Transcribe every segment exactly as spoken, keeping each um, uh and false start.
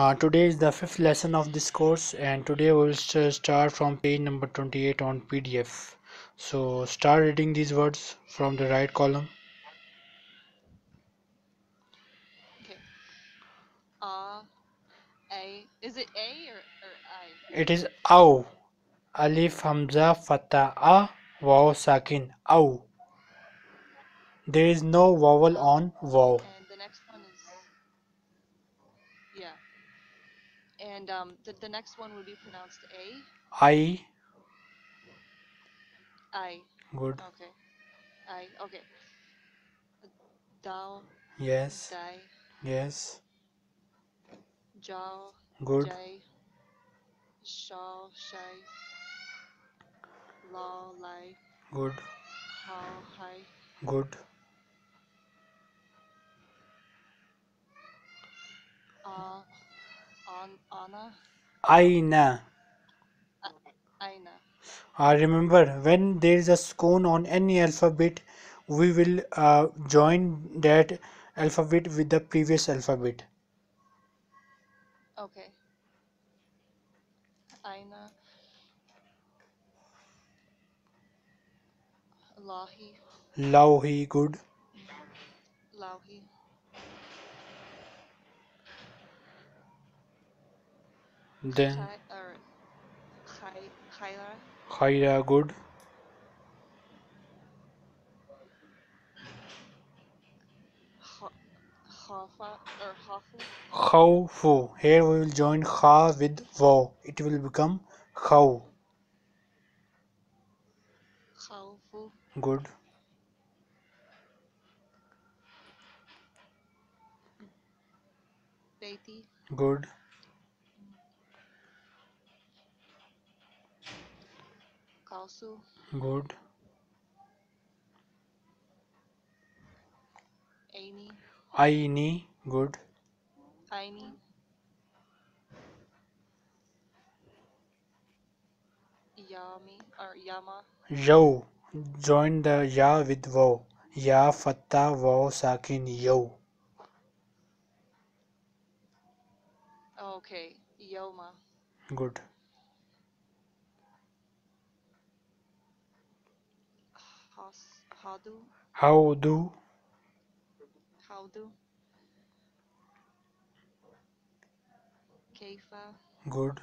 Uh, today is the fifth lesson of this course, and today we will start from page number twenty-eight on P D F. So start reading these words from the right column. Okay. Uh, a. Is it A or, or I? It is Aw. Alif, Hamza, Fatha, A, Waw, Sakin, Aw. There is no vowel on Waw. And um, the, the next one would be pronounced A. I. I. Good. Okay. I. Okay. Dao. Yes. Dai. Yes. Jow. Good. Jai. Shao. Shai. Lao. Lai. Good. Khaw. Hai. Good. Ah. Uh, Anna. Aina. Aina. Uh, remember, when there is a Sukoon on any alphabet, we will uh, join that alphabet with the previous alphabet. Okay. Aina. Lahi. Lauhi. Good. Lauhi. Then Khaira. Khaira. Good. Khafu. Here we will join Kha with Waw. It will become Khaw. Khawfu. Good. Beiti. Good. Good. Aini. Aini. Good. Aini. Yami or Yama. Jow. Join the Ya with Waw. Ya, Fatha, Waw, Sakin, Yo. Okay. Yoma. Good. How do? How do? How do? Kaifa. Good.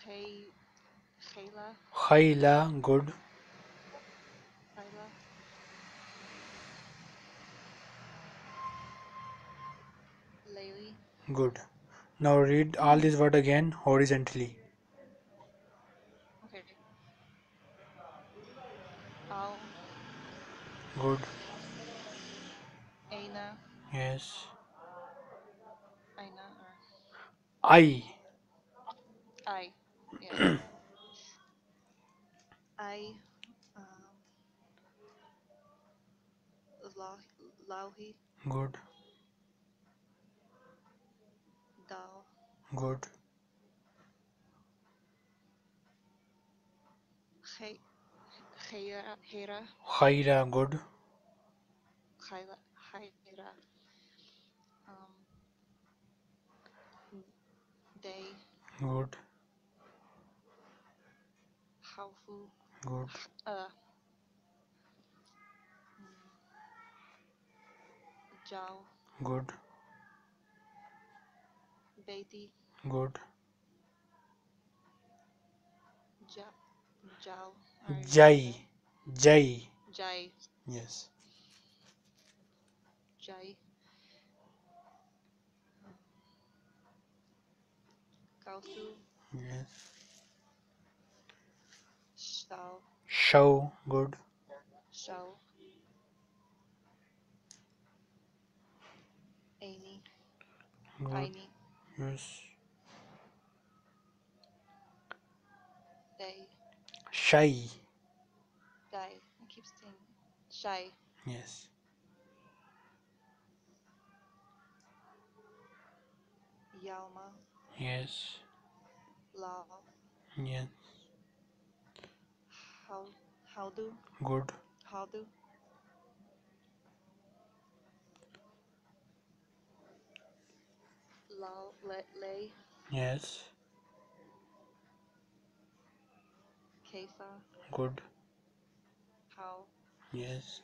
Khai. Khaila. Khaila. Good. Khaila. Layli. Good. Now read all these words again horizontally. Good. Aina. Yes. Aina. Or... I. I. Yeah. I. Um, Lauhi. Good. Dao. Good. Khai. Khaira. Khaira. Good. Khaira. Khaira. Um, Dai. Good. Khafu. Good. Uh, Jao. Good. Beiti. Good. Ja, Jao. Jai. Jai. Jai. Yes. Jai. Kausu. Yes. Shao. Shao. Good. Shao. Aini. Aini. Yes. Dai. Shai. Dai. I keep saying Shai. Yes. Yama. Yes. Lao. Yes. How how do? Good. How do? Lal Lay. Yes. Kaisa. Good. Khaw. Yes.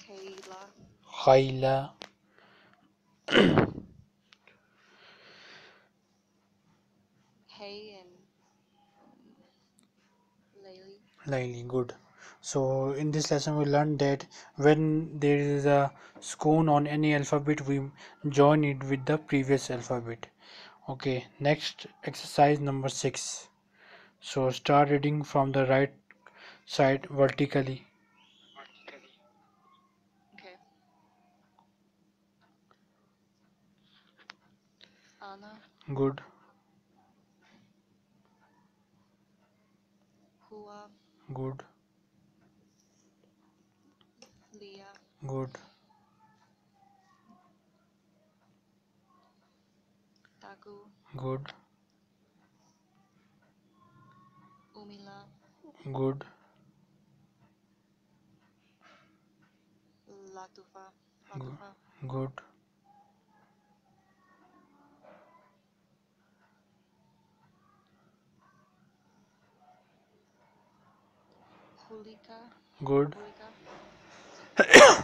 Kaila. Kaila. Hai and Laili. Laili, good. So in this lesson we learned that when there is a sukoon on any alphabet, we join it with the previous alphabet. Okay, next exercise number six. So start reading from the right side vertically. Vertically. Okay. Anna. Good. Hua. Good. Leah. Good. Tagu. Good. Umila. Good. Latufa. Latufa. Good. Hulika. Good. Hulika.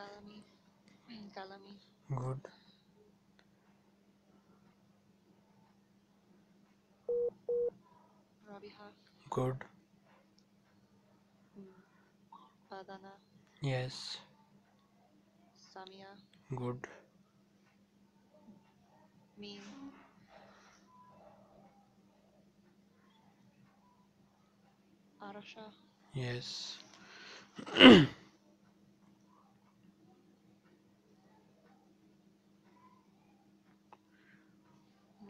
Kalami. Kalami. Good. Rabiha. Good. Badana. Yes. Samia. Good. Mean. Arasha. Yes.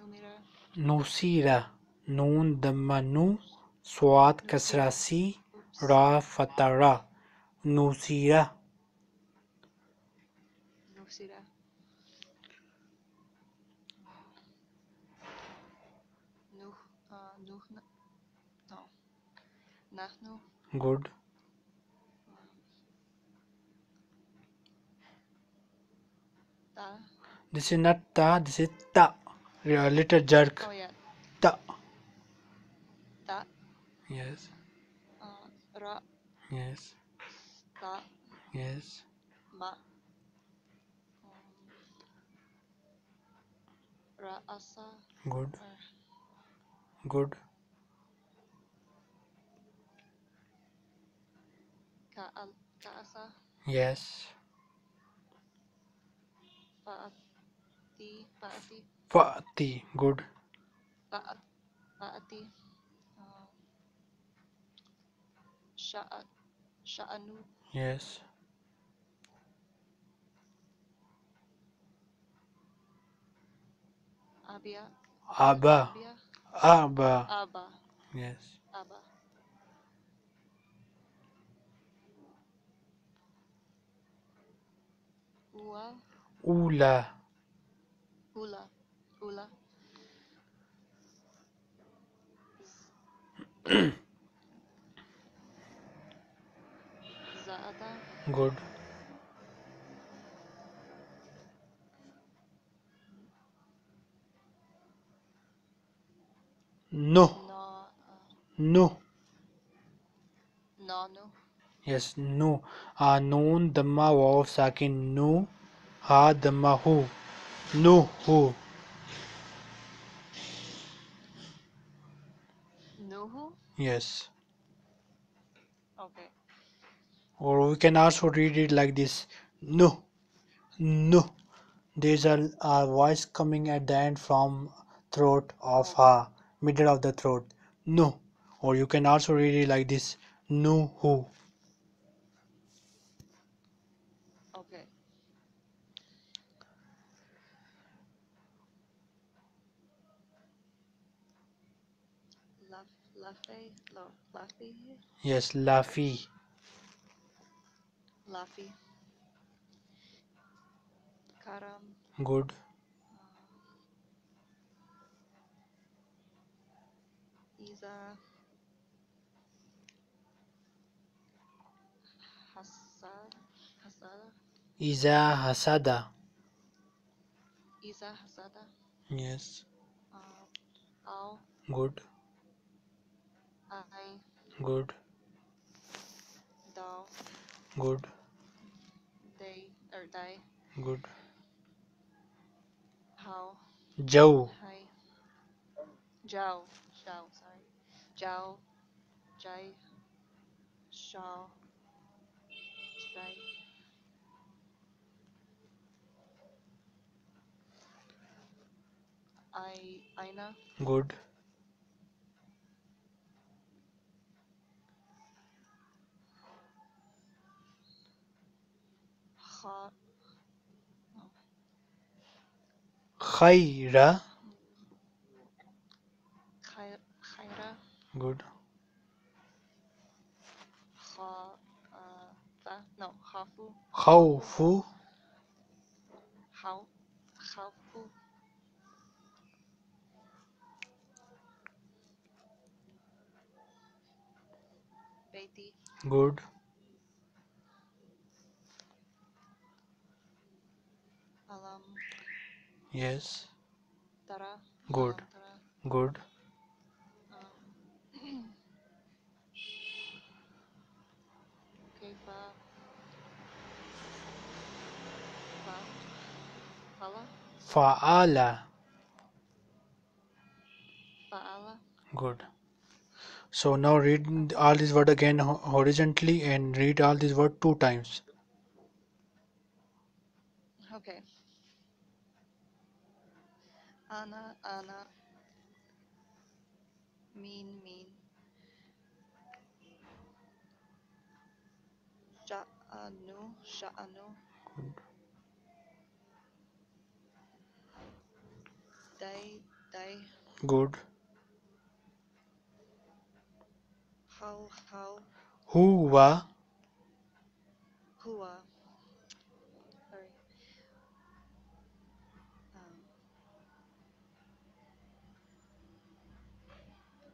Numira. Nusira. Noon Damanu Swat Kasrasi Ra Fatara. Nusira. Nusira. Nuh uh Nuhna. Nahnu. Good. Ta. This is not ta, this is ta. A little jerk. Oh, yeah. Ta. Ta. Yes. Uh, ra. Yes. Ta. Yes. Ma. Um, ra asa. Good. Uh. Good. Kaasa. Yes. Paati. Paati. Paati. Good. Paati. Uh, sha Sha'anu. Yes. Abia. Aba. Aba. Aba. Yes. Aba. Ula. Ula. Ula. Zaada. Good. No. No. No. No. No. Yes, no. Uh, Noon, Dhamma, Waw, Sakin, no. Ha, Dhamma, hu. No, hu. No, hu? Yes. Okay. Or we can also read it like this. No. No. There's a, a voice coming at the end from throat of ha. Middle of the throat. No. Or you can also read it like this. No, hu. Laffy, Laffy. Yes, Laffy. Laffy. Karam. Good. Iza. hasada. Iza hasada. Iza hasada. Yes. How? Uh, Good. I. Good. Dao. Good. Dai or Dai. Good. How? Jow. Hai. Jao. Jao. Sorry. Jao. Jai. Shao. Jai. I. Aina. Good. Kha. No. Khaira. Khaira. Khaira. Good. Kha. Uh, no. Khafu. Khafu. How. Khafu. Beiti. Good. Alam. Yes. Tara. Good. Tara. Good. Um. Kaifa. Fa. Fala. Faala. Faala. Good. So now read all these words again horizontally and read all these words two times. Okay. Anna, Anna. Mean, mean. Sha'anu, Sha'anu. Good. Dai, Dai. Good. How, how? Huwa. Huwa. Sorry. Um,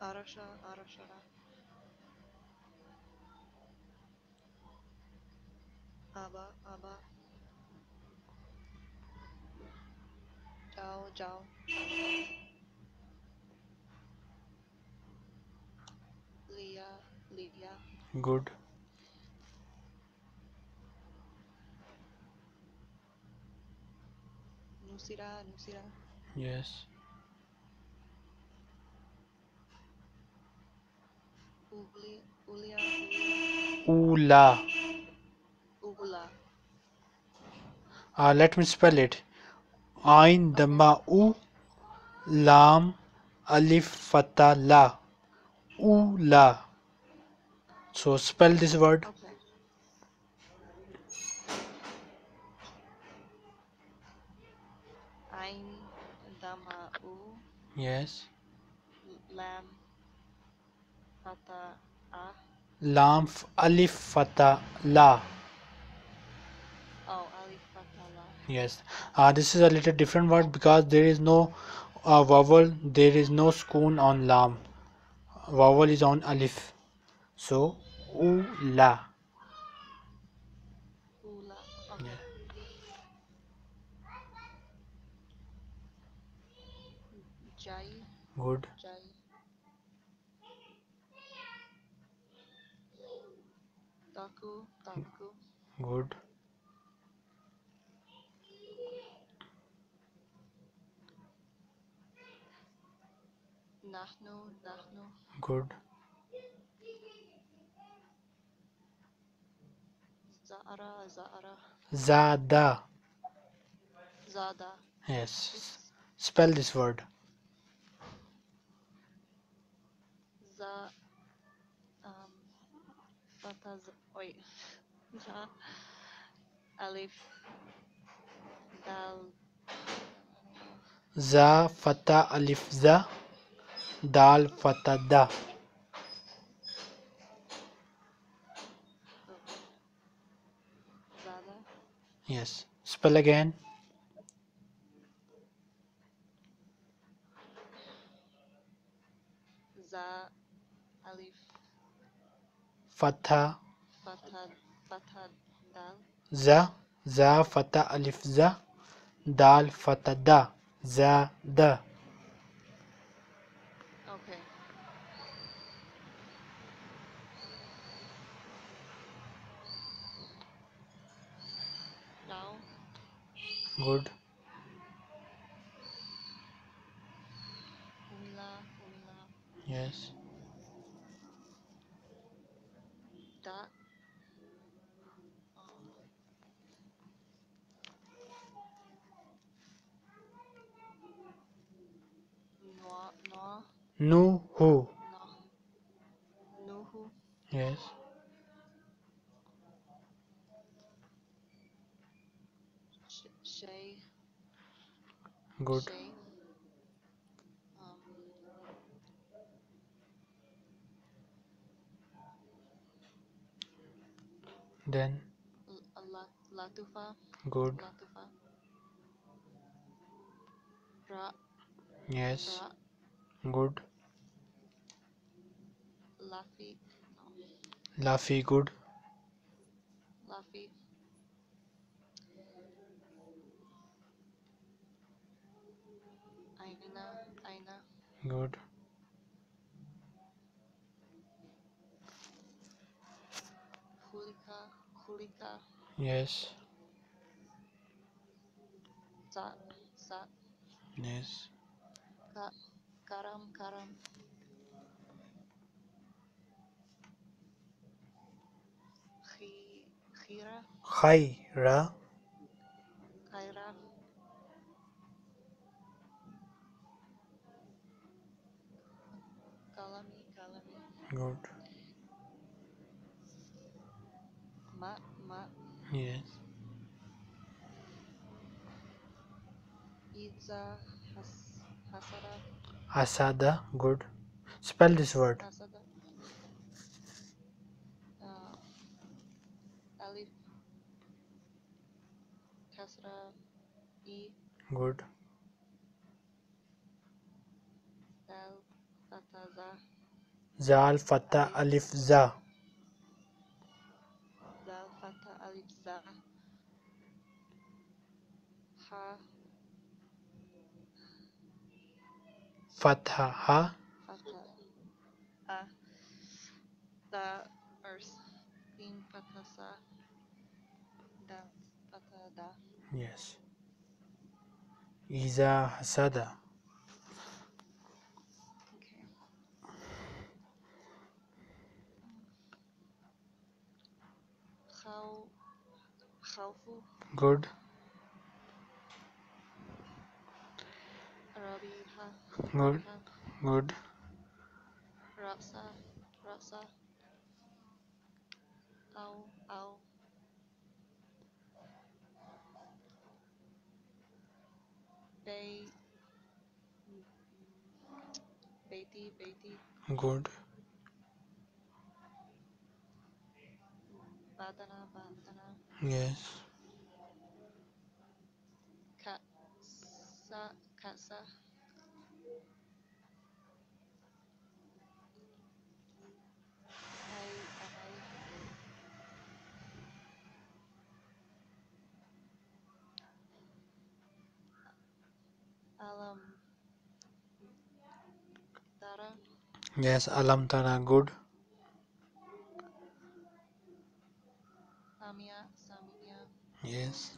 Arasha, Arasha. Aba, Aba. Jao, Jao. Leah, Leah. Good. Nusira, Nusira. Yes. Uli, Ulia, Ula. Ula. Uh, let me spell it. Ain dama u lam alif fatha la. Ula. So spell this word. Okay. Ain dama u. Yes. Lam fatha a. Lam alif fatha la. Oh, alif fatha la. Yes. Uh, this is a little different word because there is no uh, vowel. There is no sukoon on lam. Vowel is on alif, so Ula. Ula. Okay. Yeah. Jai. Good. Jai. Taku. Taku. Good. Nahnu, Nahnu. Good. Zara, Zara. Zada. Zada. Yes. It's... Spell this word. Za. Um. Fataz. Wait. Za. Alif. Dal. Za. Fata. Alif. Za. Dal fatada. Yes. Spell again. Za alif. Fatha. Fatha Fatha Dal. Za. Za Fatha Alif Za. Dal Fatha Da. Za Da. Okay. Now. Good. Ula, Ula. Yes. Da. No, who? No. No, who? Yes. Shay. Good. Shay. Um. Then. Latufa. Good. Latufa. Ra. Yes. Ra. Good. Laffy. No. Laffy, good. Laffy. Aina, Aina. Good. Hulika, Hulika. Yes. Sa, Sa. Yes. Ka. Karam, Karam. Khaira. Khaira. Khaira. Kalami, Kalami. Good. Ma, Ma. Yes. Iza, has, Hasara. Asada, good. Spell this word. Asada. Uh, Alif. Kasra. E. Good. Dal. Fatha. Za. Zal. Fatha. Alif. Za. Zal. Fatha. Alif. Za. Ha. Fatha, ha? Fatha, ah, da, earth, in Fatha, sa, da, Fatha, da. Yes. Iza, hasada. Okay. Khaw, Khafu. Good. Rabiha. Good. Good. Rasa. Rasa. Ow. Ow. Bei. Beiti. Beiti. Good. Badana. Badana. Yes. Ka. Sa. Kasa. Hai, Hai. Alam. Tara. Yes, Alam Tara, good. Samia, Samia. Yes.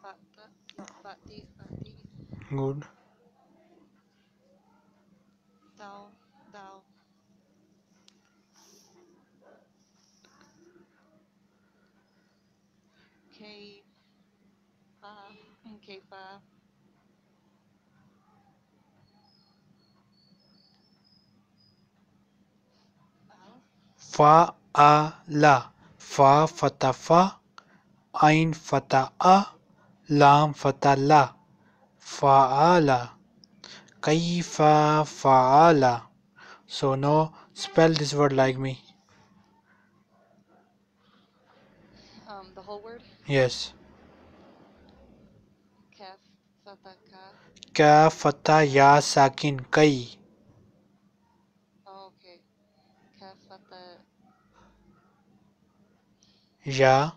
Fatih, Fatih. Good. Dao, Dao. K. Fa, K. Fa. Fa, A, La. Fa, Fata, Fa. Ain, Fata, A. Lam fatala faala kaifa faala. So now spell this word like me. Um, the whole word. Yes. Kaf fataka. Kaf fataya sakin kai. Oh, okay. Kaf fata Yeah.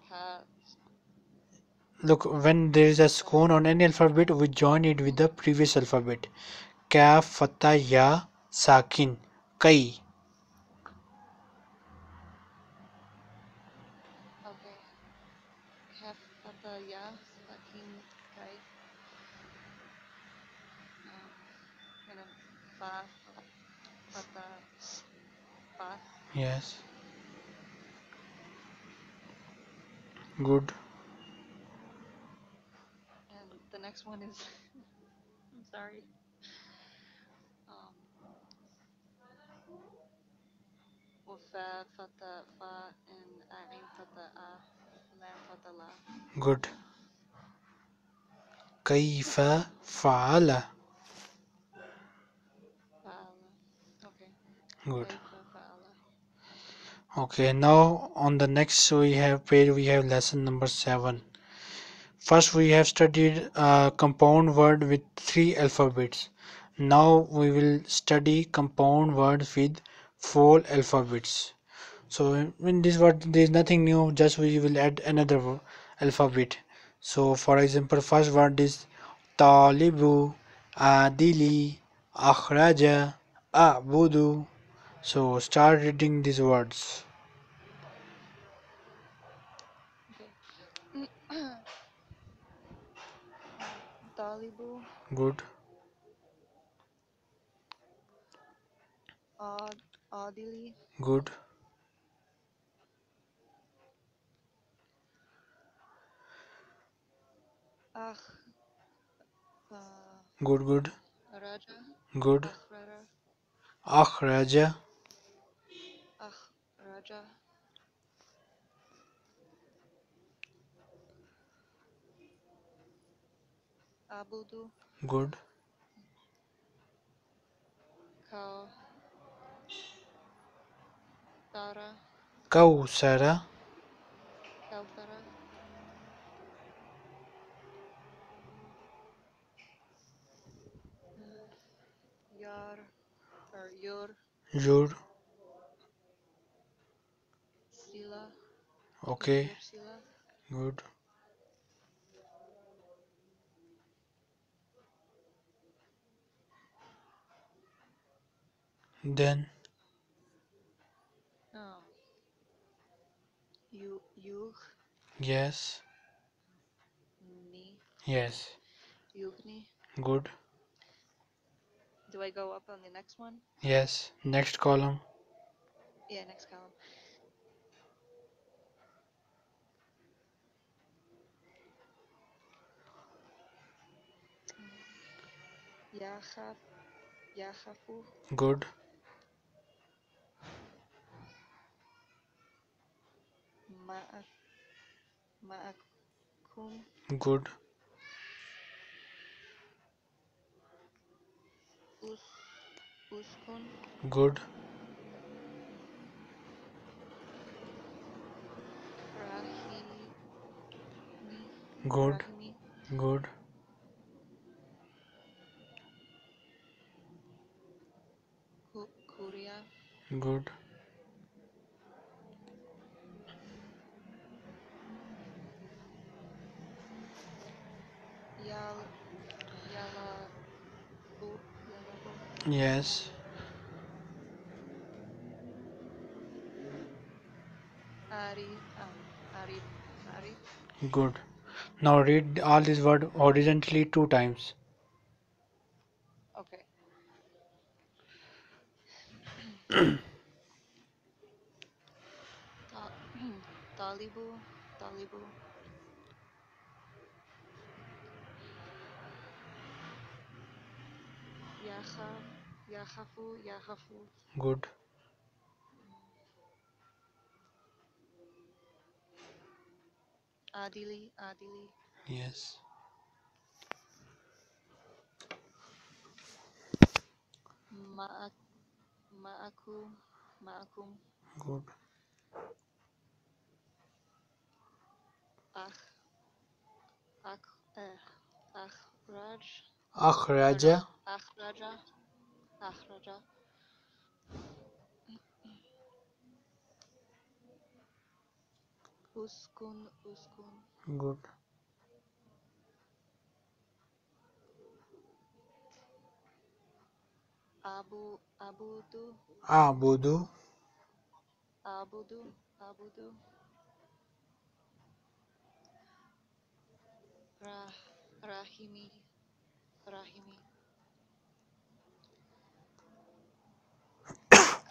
Look, when there is a sukoon on any alphabet, we join it with the previous alphabet. Kaf, Fatha, Ya, Sakin, Kai. Okay. Kaf, Fatha, Ya, Sakin, Kai. Um, Fa, Fatha, Fa. Yes. Good. And the next one is I'm sorry. Um Wafa Fatha Fa and Ain Fatha A Lam Fatha La. Good. Kaifa Faala. Okay. Good. Okay, now on the next we have page we have lesson number seven. First we have studied a compound word with three alphabets. Now we will study compound words with four alphabets. So in this word there is nothing new, just we will add another alphabet. So for example, first word is talibu, adili, akhraja, abudu. So start reading these words. Okay. Talibu. Good. Ad Adili. Good. Ah. Uh, good. Good. Raja. Good. Akhraja. Raja. Abudu. Good. Khaw. Tara. Kausara. Kausara. Yar. Or Yor. Yor. Okay, good. Then oh. you you yes me yes Yugni. Good. Do I go up on the next one? Yes, next column. Yeah, next column. Yaha, Yahafu. Good. Ma'ak, Ma'akum. Good. Us, Uskun. Good. Rahimi. Good. Rahimi. Good. Good. Yes. Ari, Ari, Ari. Good. Now read all these words horizontally two times. Talibu, Talibu. Yaha, Yahafu, Yahafu. Good. Adili, Adili. Yes. Ma'ak. Ma'akum, Ma'akum. Good. Akh, Akh, Akhraj. Akhraja. Akhraja. Akhraja. Uskun, uskun. Good. Abu, abudu. Abudu. Abudu, abudu. Rah, rahimi, rahimi.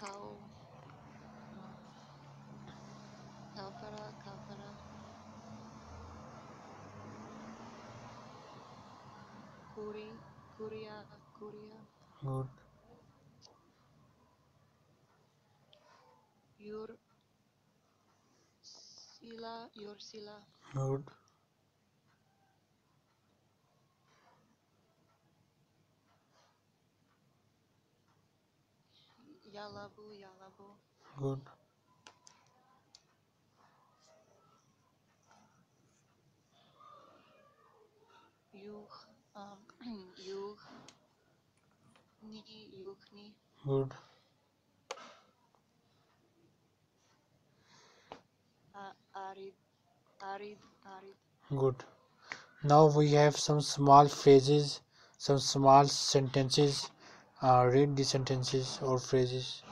Kau. Kafara, kafara. Kuri, kuria, kuria. Good. Your sila, your sila. Good. Yalabu, yalabu. Good. Yuh, um, yuh, ni, yuh, ni. Good. Uh, arid, arid, arid. Good. Now we have some small phrases, some small sentences. Uh, read the sentences or phrases.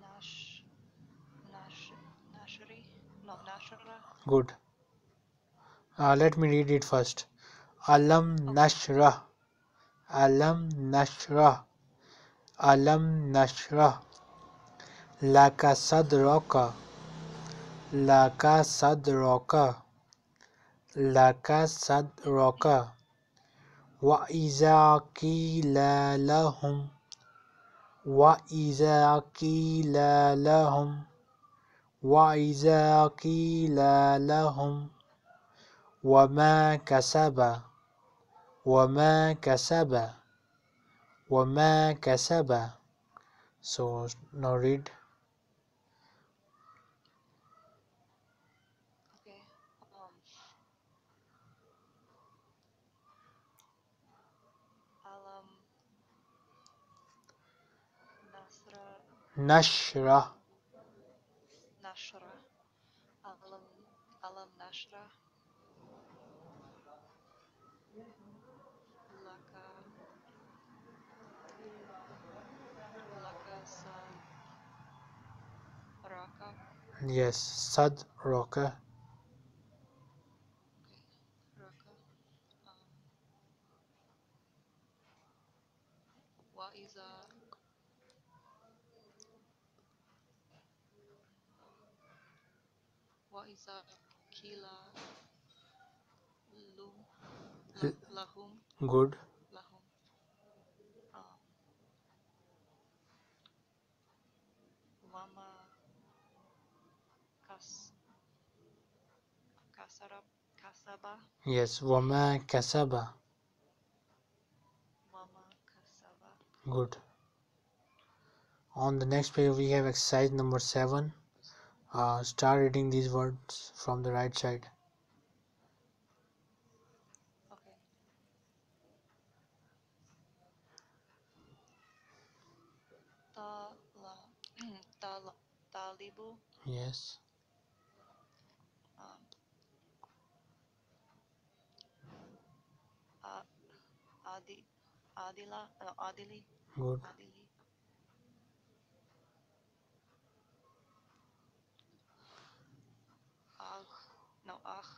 Nash, Nash, Nashri, no, Nashra. Good. Uh, let me read it first. Alam Nashra, Alam Nashra, Alam Nashra. Laka sadroka, laka sadroka, laka sadroka. Wa iza qila lahum, wa iza qila lahum, wa iza qila lahum. Wa ma kasaba, wa ma kasaba, wa ma kasaba. So now read. Nashra. Nashra. Alam, alam Nashra. Laka. Laka Sad Raka. Yes, Sad Raka. Raka. Um, what is a Wa iza qila lahum. Good. Lahum. Um, wama kas kasarab kasaba. Yes, wama kasaba. Wama kasaba. Good. On the next page we have exercise number seven. Uh, start reading these words from the right side. Okay. Ta la ta la talibu. Yes. Um. Uh, adi adila uh, adili. Good. Adili. No, ah.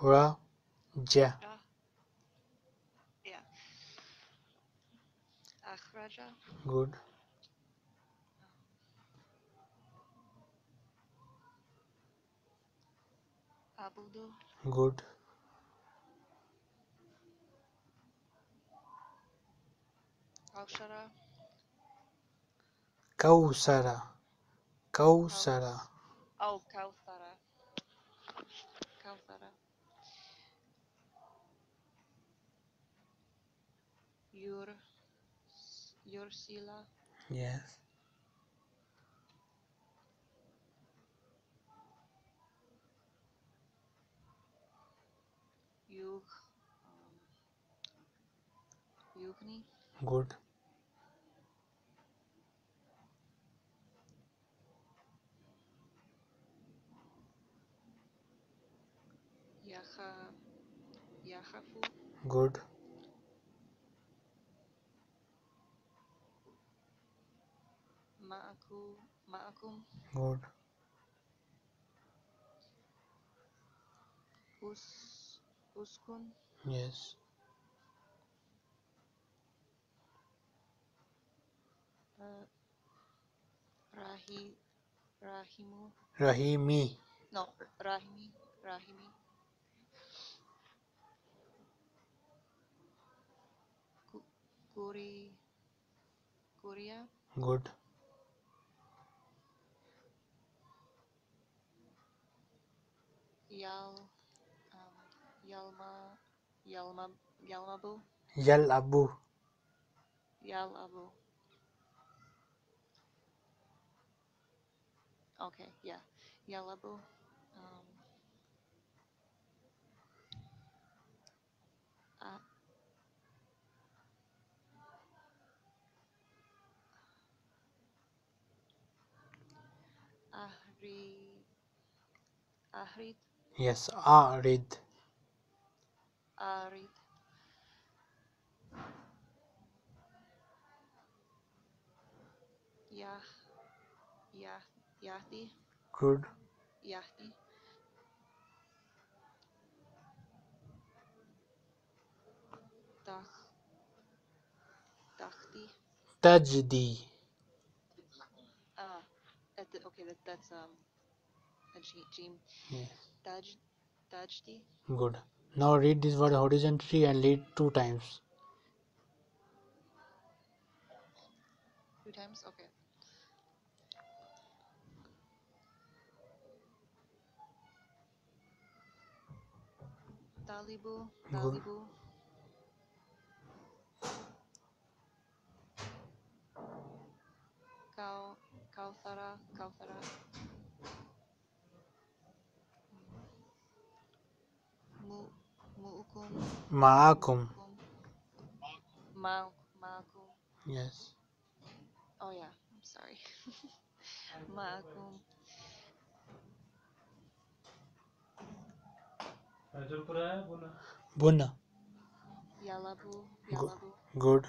Ra, ja. Yeah. Akhraja. Good. Abudu. Good. Kaushara. Kausara. Kausara. Oh, Kausara. Kausara. Your, your sila. Yes. Yug, um, Yugni. Good. Yaha, Yahafu. Good. Ma'aku, Ma'akum. Good. Us, Uskun. Yes. Uh, Rahi, Rahimu. Rahimi. No, Rahimi, Rahimi. Kuri, Kuria. Good. Yal, um, Yalma, Yalma, Yalmabu. Yal Abu. Yal Abu. Okay, yeah. Yal Abu. Um, uh, Ahri, Ahrid. Yes, Arid. Arid. Yah, Yah, Yahdi. Good. Yahdi. Tah, Tahti. Tajdi. Ah, that, okay, that, that's um, a gene. Yes. Taj, Tajdi. Good. Now read this word horizontally and read two times. Two times? Okay. Talibu, Talibu. Kau, Kauthara, Kauthara. Mu, Mu'ukum. Ma'akum. Ma'akum. Ma'akum. Yes. Oh yeah, I'm sorry. Ma'akum. Buna. Yalabu. Yalabu. Good.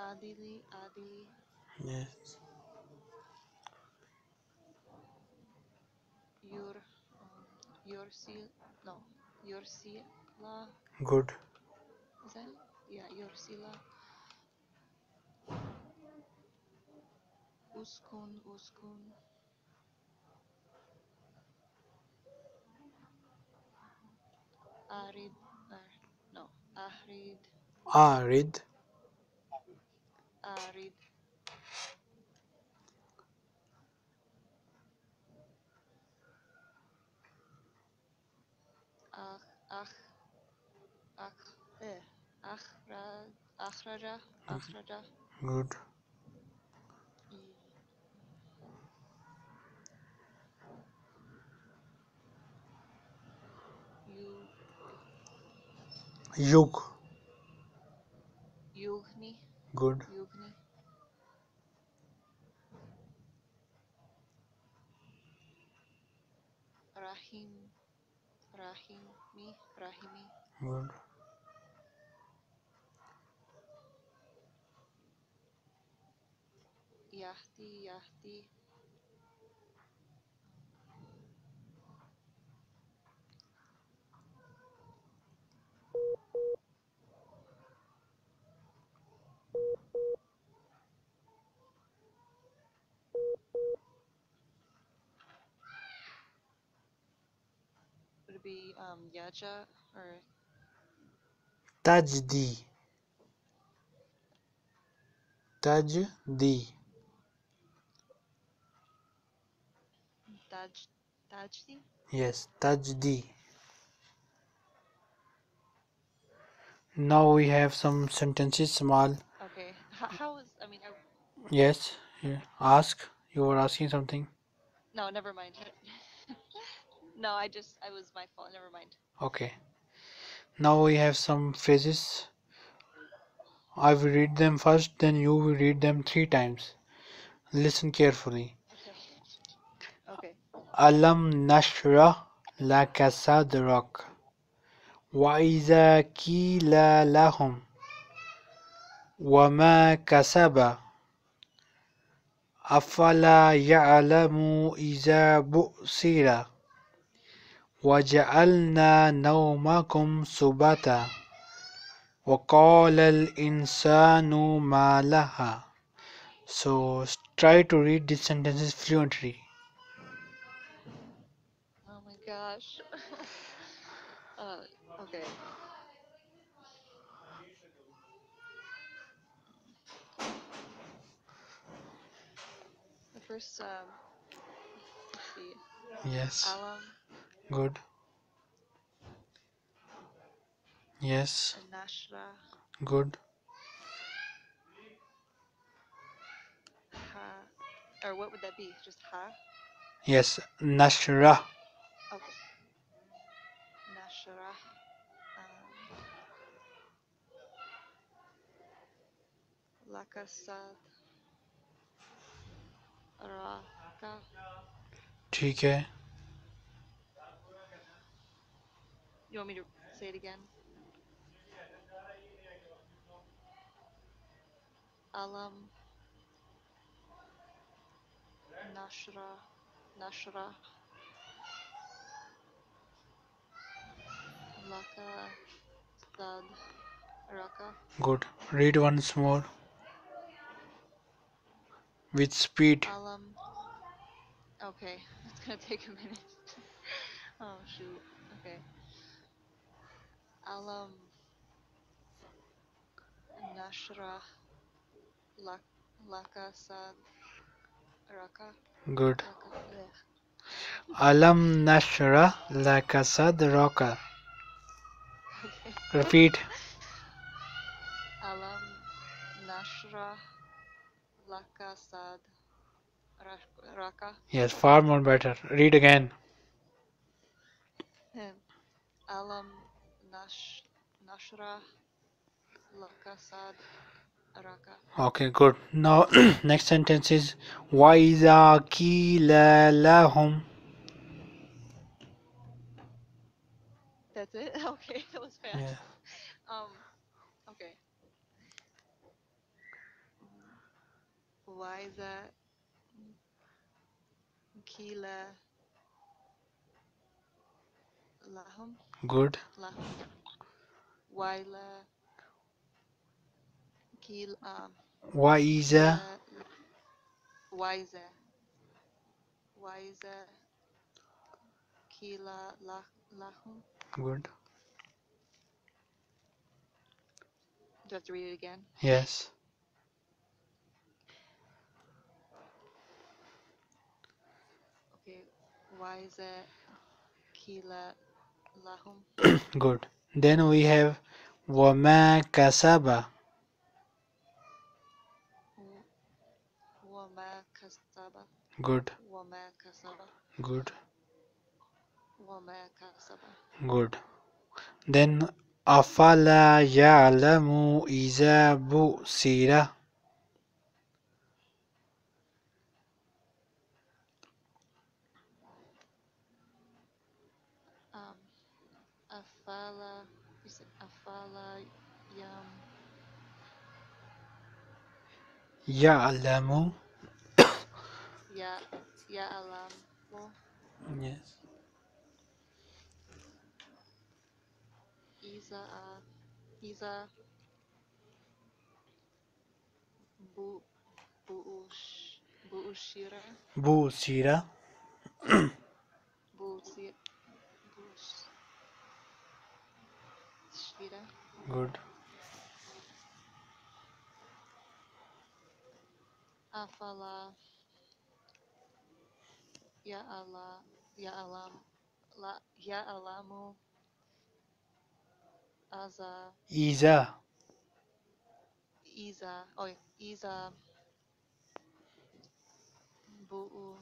Adili. Adili. Yes. Your. Your seal. No. Your sila. Good. Is that? Yeah. Your sila. Uskun, Uskun. Arid, uh, no, Ahrid. Arid. Arid. Ach, ach, ach, eh, achra, achraja, achraja. Good. Yug. Yugni. Good. Yugni. Rahim. Rahimi. Rahimi. Good. Yahdi. Yahdi. Be um Yaja or Tajdi. Tajdi. Taj Tajdi? Yes, Tajdi. Now we have some sentences small. Okay. How, how is I mean I... Yes, Here, ask. You were asking something. No, never mind. No, I just, I was my fault. Never mind. Okay. Now we have some phrases. I will read them first, then you will read them three times. Listen carefully. Okay. Okay. Alam nashrah laka sadrak. Wa iza qila lahum. Wa ma kasaba. Afala ya'lamu iza bu'sira. وَجَعَلْنَا نَوْمَكُمْ سُبَاتًا وَقَالَ الْإِنسَانُ مَا لَهَا. So try to read these sentences fluently. Oh my gosh. uh, okay. The first, um, let's see. Yes. Alam. Good. Yes. Nashra. Good. Ha. Or what would that be? Just ha? Yes. Nashra. Okay. Nashra. Um, Lakasad. Raka. ठीक है. You want me to say it again? Alam Nashra Nashra Laka Sad Raka. Good. Read once more. With speed. Alam. Okay, it's gonna take a minute. Oh shoot. Okay. Alam Nashra Laka Sad Raka. Good. Alam Nashra Laka Sad Raka. Repeat. Alam Nashra Laka Sad Raka. Yes, far more better. Read again. Alam Nash, Nashra, Lakasad, Raka. Okay, good. Now, next sentence is Waiza Kila Lahum. That's it? Okay, that was fast. Yeah. Um, okay. Waiza Kila Lahum. Good. Waila Kil um Waiza Waiza Waiza Kila Lahum. Good. Do I have to read it again? Yes. Okay. Waiza Kila Good. Then we have Wama Kasaba. Wama Kasaba. Good. Wama Kasaba. Good. Wama Kasaba. Good. Then Afala Ya'lamu Iza Bu Sira. Afala, you said Afala Yam Ya'lamu. Ya Ya'lamu. Yes. Iza Iza Bu Buush Buushira. Buushira. Buushira. Good. Afala Ya Allah Ya Alam La Ya Alamu Aza Iza Iza Oh Iza Bu'u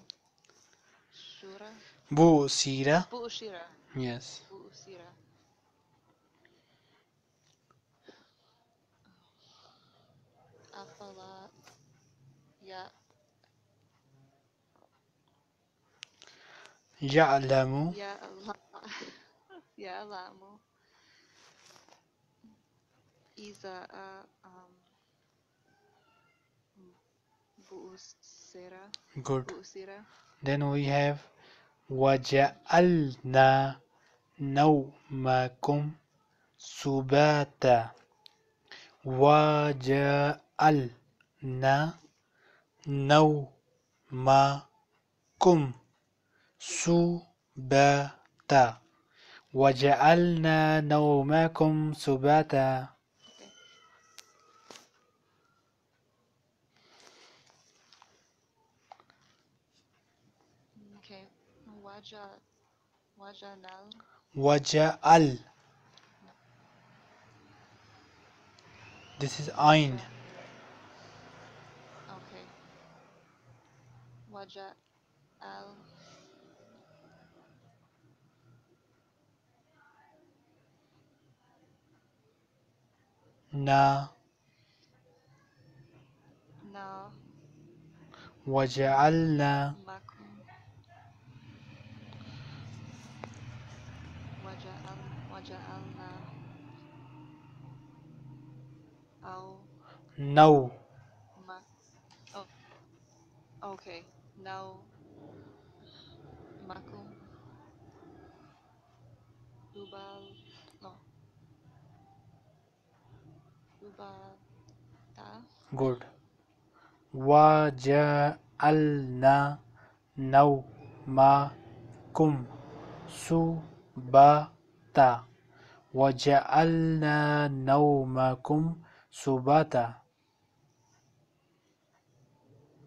Shura? Bu'u Sira. Bu'u Shira. Yes. Bu'u Sira. Afala Ya. Ya'lamu. Ya'lamu. Iza Bu'usira. Good. Bu'usira. Then we have Waja'alna Nawmakum Subata. Waja'alna Nawmakum Subata. Waja'alna nawmakum subata. Okay. Okay. Waja wajanal. Waja'al. This is Ain. Okay. Waja'al. Na. Na. Waja'alna. Makum. Waja'al. Waja'alna. Au. No. Ma. Oh. Okay. Now. Makum. Dubal. No. Good. Waja'alna nawmakum subata. Waja'alna nawmakum subata.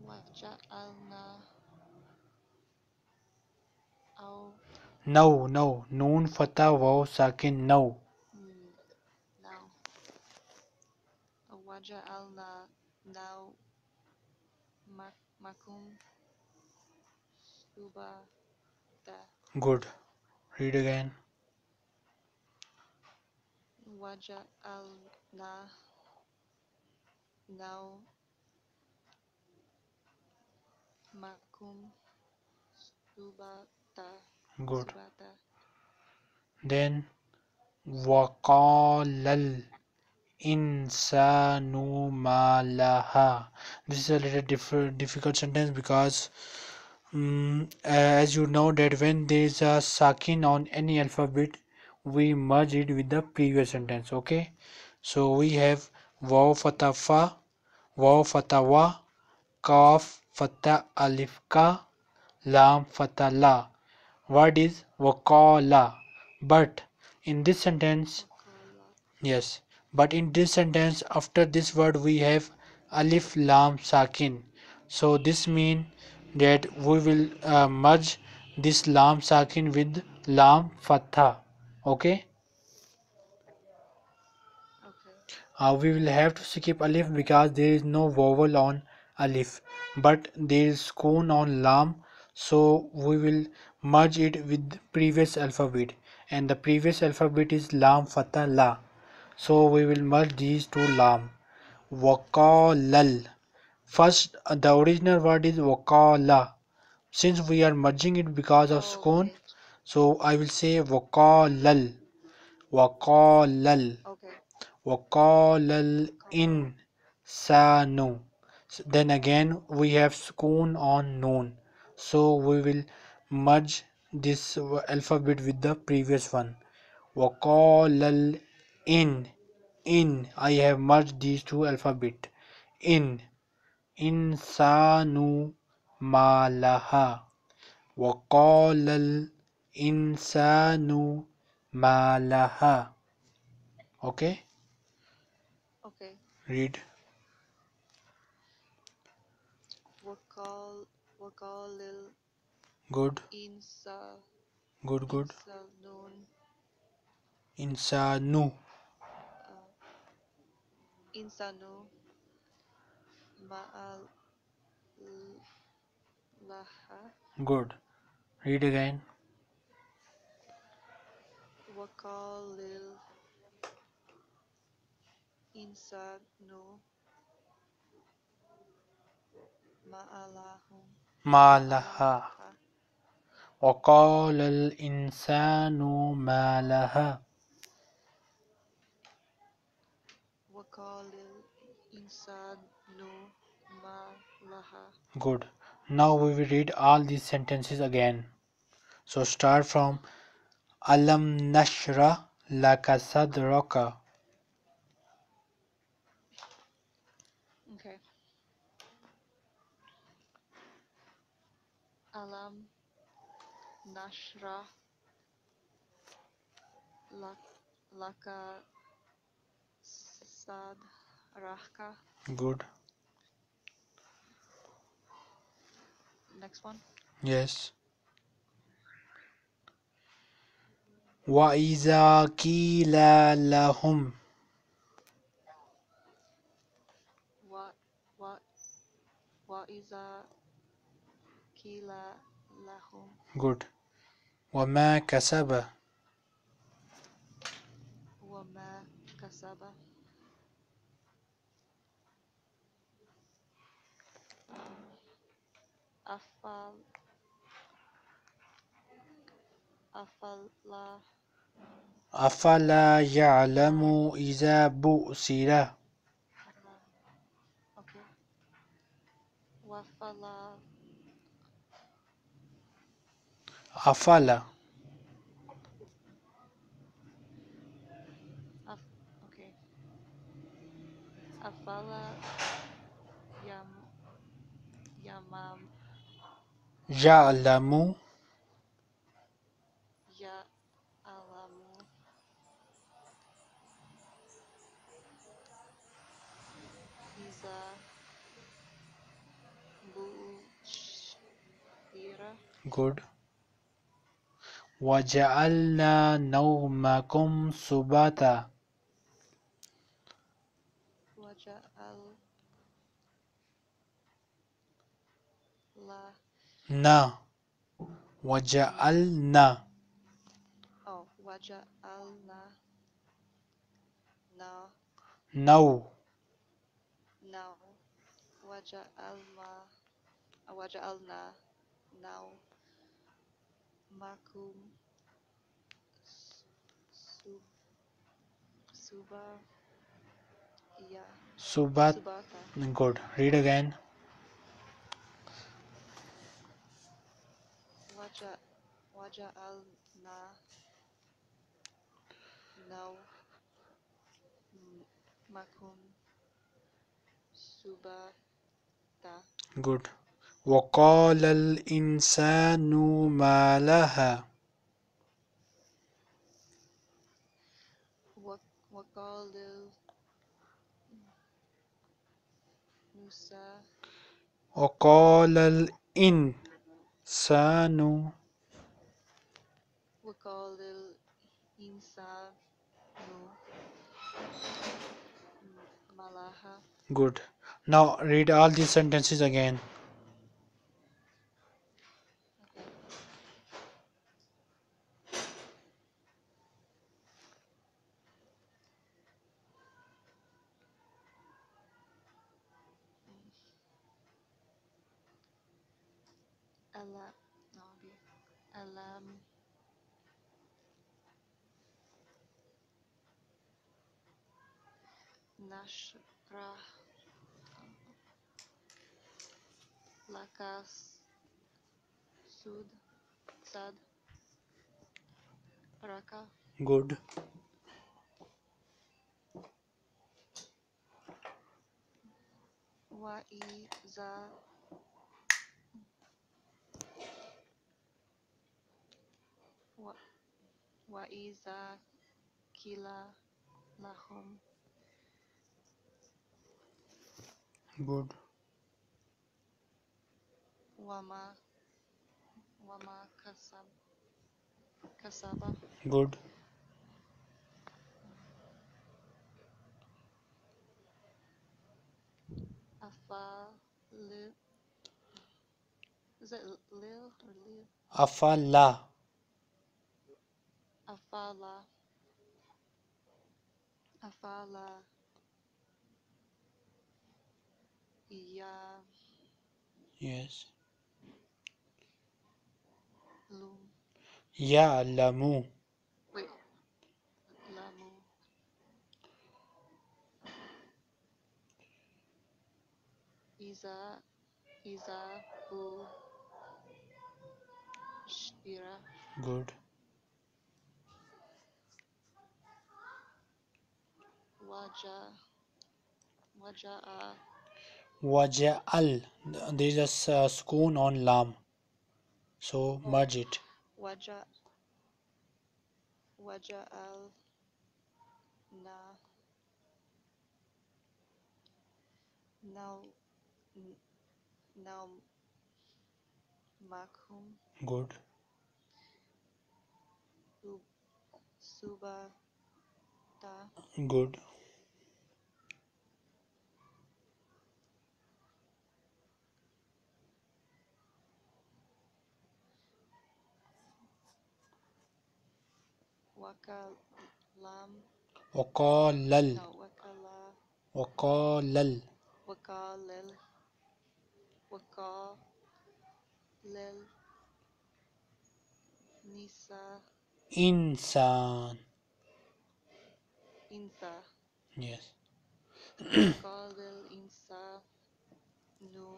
Waja'alna. Au. No, no. Noon, Fatha, Waw, Sakin, no. Waja'alna now makum subata. Good. Read again. Waja'alna now makum subata. Good. Subata. Then waqalal insanu ma laha. This is a little different difficult sentence because um, as you know that when there is a sakin on any alphabet we merge it with the previous sentence. Okay, so we have Waw Fatha Fa, Waw Fatha Wa, Kaf Fatha Alif Ka, Lam Fatha La. What is Waqala? But in this sentence, yes, but in this sentence after this word we have alif lam sakin, so this means that we will uh, merge this lam sakin with lam fatha. Okay, okay. Uh, we will have to skip alif because there is no vowel on alif, but there is sukoon on lam, so we will merge it with previous alphabet, and the previous alphabet is lam fatha la. So we will merge these two lam. Waqalal. First, the original word is waqala. Since we are merging it because of sukoon, so I will say waqalal. Waqalal. Waqalal insanu. Then again we have sukoon on noon, so we will merge this alphabet with the previous one. Waqalal in. In. I have merged these two alphabet. In. Insanu malaha. Waqalal insanu malaha. Okay? Okay. Read. Waqal. Waqalil. Good. Insa. Good, good. Insanun. Insanu. Insanu ma'al Good. Read again. Waqalil insanu ma'alahum ma'alaha. Waqalil insanu ma'alaha. Waqalil insanu ma'alaha. Good. Now we will read all these sentences again. So start from Alam Nashrah Laka Sadroka. Okay. Alam Nashrah Laka Sadroka. Good. Next one. Yes. Wa iza qila lahum. Wa wa wa iza qila lahum. Good. Wa ma kasaba. Wa ma kasaba. Afal Afala Afala Ya'lamu Iza Bu'sira. Okay. Wafala Afala Af okay. Afala Yam Yamam Ya'lamu Ya'lamu Iza Bu'sira. Good. Waja'alna nawmakum subata. Waja'alna Na Waja'alna. Oh, Waja'alna. No. No. No. Waja'alma. Waja'alna. Now. Makum. Sub. Suba. Yeah. Subat. Subata. Good. Read again. Waja Waja'alna Naw Makum Subata. Good. Waqala al-insanu ma laha. Waqala Musa. Waqala al-in Sanu. We call it Insanu Malaha. Good. Now read all these sentences again. Okay. Alam, no, Alam, Nashrah, Lakas, Sud, Sad, Raka. Good. Wa Iza. Wa iza qila lahum. Good. Wama Wama kasab kasaba. Good. Afal Is it Lil or Lil? Afala. Afala. Afala. Yeah. Yes. Lu. Ya lamu. Wait. Lamu. Iza. Iza. Bu. Shira. Good. Waja. Waja. Waja'al, there is a uh, sukoon on lam, so merge it. Waja, waja'al, na, now, now, makhum. Good. Sub, subata. Good. Wakalam. Wakalal. No, wakala. Wakalal. Wakalil. Wakalil. Nisa. Insan. Insa. Yes. Wakalil insa. No.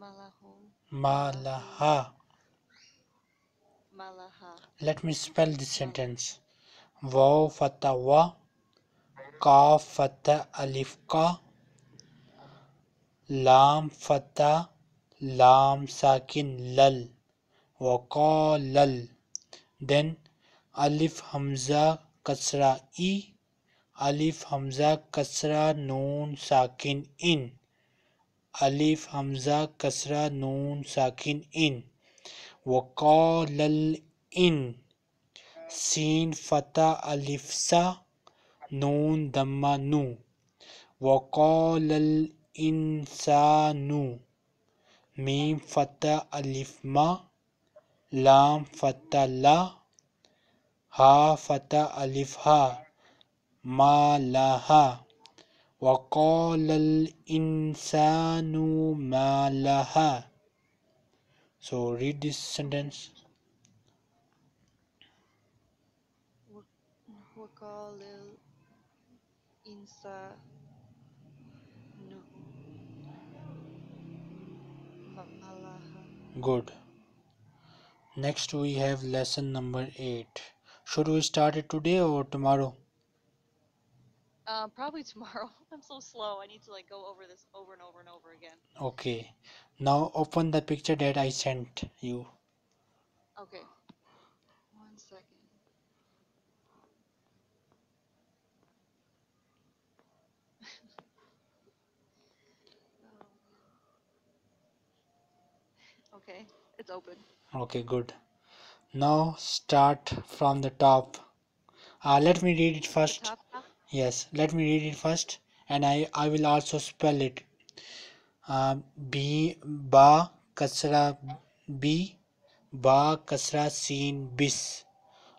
Malahum. Malaha. Let me spell this sentence. Waw Fatha Waw, Kaf Fatha Alif Ka, Lam Fatha Lam Sakin Lal, Waqa Lal. Then Alif Hamza Kasra I, Alif Hamza Kasra Noon Sakin In, Alif Hamza Kasra Noon Sakin In. وقال الإن سين فتح ألف سا نون دما نو وقال الإنسان ميم فتح ألف ما لام فتح لا ها فتح ألف ها ما لها وقال الإنسان ما لها. So read this sentence. Wakalil insa nu malaha. Good. Next we have lesson number eight. Should we start it today or tomorrow? Uh, probably tomorrow. I'm so slow. I need to like go over this over and over and over again. Okay. Now open the picture that I sent you. Okay. One second. Okay. It's open. Okay, good. Now start from the top. Uh, let me read it first. Yes, let me read it first, and I, I will also spell it. Uh, B ba kasra B ba kasra sin bis.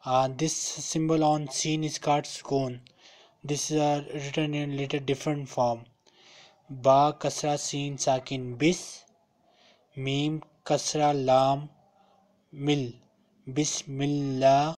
Uh, this symbol on sin is called sukoon. This is uh, written in a little different form. Ba kasra sin sakin bis. Mim kasra lam mil. Bismillah.